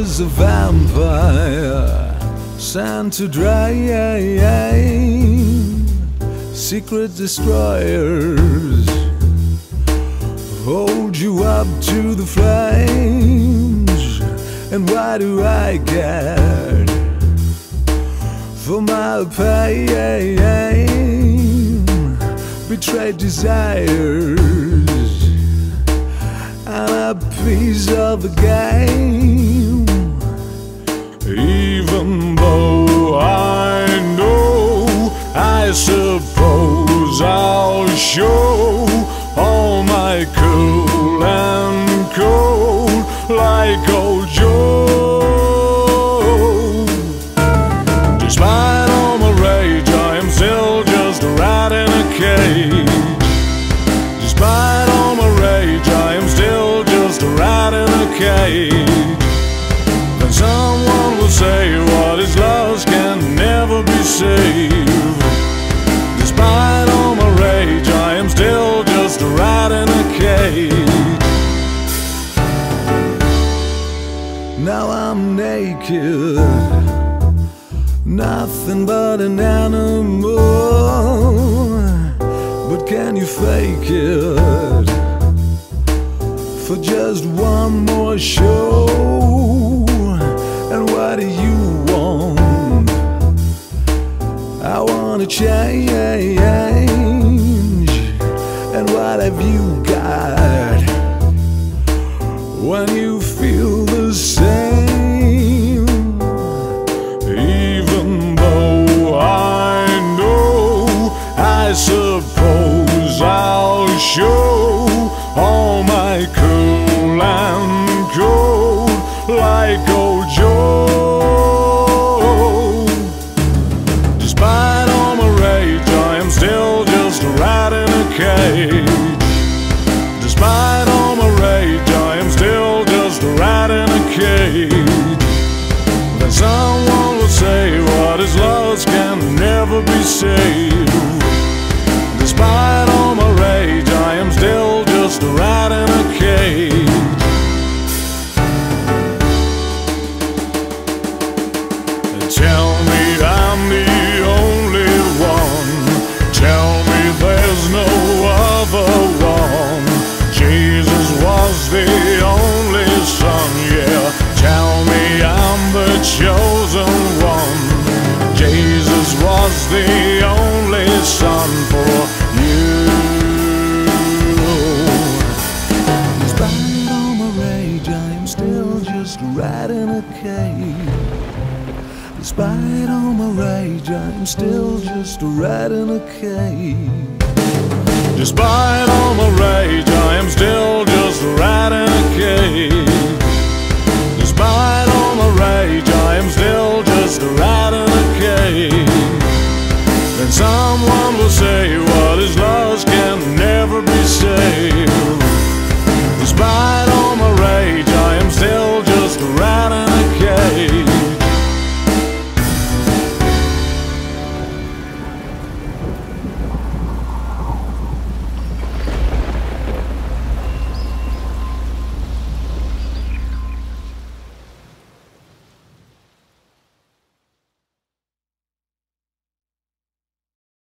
is a vampire sent to drain secret destroyers. Hold you up to the flames, and why do I get for my pain? Betrayed desires, and a piece of the game. Even though I know, I suppose I'll show all my cool and cold like old Joe. Despite all my rage, I am still just a rat in a cage. Despite all my rage, I am still just a rat in a cage. Then someone will say what is lost can never be saved. Despite all my rage, I am still just a rat in a cage. Now I'm naked, nothing but an animal. But can you fake it for just one more show? And what do you want? I want to change. And what have you got when you feel the same? Even though I know, I suppose I'll show all my cool and cold like old Joe. Despite all my rage, I am still just a rat in a cage. Despite all my rage, I am still just a rat in a cage. Then someone will say what is lost can never be saved. Despite all my rage, I am still just a rat in a cage. Tell me I'm the only one. Tell me there's no other one. Jesus was the only son, yeah. Tell me I'm the chosen one. Jesus was the only son for you. Despite all my rage, I am still just a rat in a cage. Despite all my rage, I am still just a rat in a cage. Despite all my rage, I am still just a rat in a cage. Despite all my rage, I am still just a rat in a cage. Then someone will say what is lost can never be saved. Despite